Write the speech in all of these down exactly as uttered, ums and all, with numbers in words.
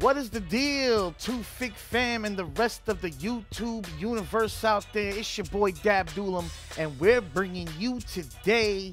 What is the deal, two F I C fam and the rest of the YouTube universe out there? It's your boy Dab Doulem, and we're bringing you today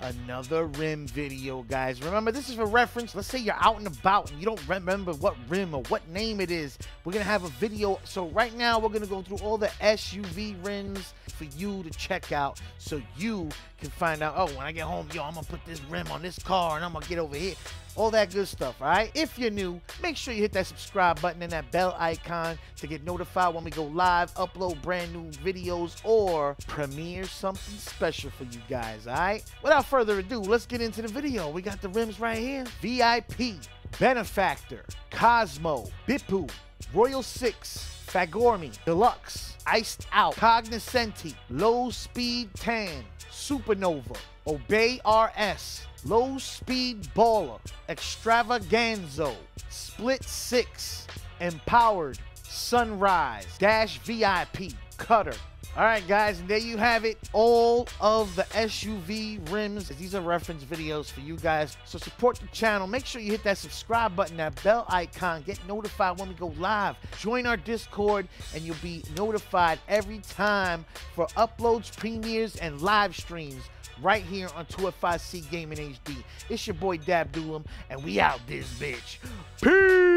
another rim video, guys. Remember, this is for reference. Let's say you're out and about and you don't remember what rim or what name it is. We're going to have a video. So right now, we're going to go through all the S U V rims for you to check out so you can find out, oh, when I get home, yo, I'm going to put this rim on this car and I'm going to get over here. All that good stuff, all right? If you're new, make sure you hit that subscribe button and that bell icon to get notified when we go live, upload brand new videos, or premiere something special for you guys, all right? Without further ado, let's get into the video. We got the rims right here. V I P, Benefactor, Cosmo, Bippu, Royal Six, Fagorme, Deluxe, Iced Out, Cognoscenti, LozSpeed Ten, Supernova, Obey R S, LozSpeed Baller, Extravagano, Split Six, Empowered, Sunrise, Dash V I P, Cutter. All right, guys, and there you have it. All of the S U V rims. These are reference videos for you guys, so support the channel. Make sure you hit that subscribe button, that bell icon. Get notified when we go live. Join our Discord, and you'll be notified every time for uploads, premieres, and live streams right here on two F I C Gaming H D. It's your boy Dab Doulem, and we out this bitch. Peace!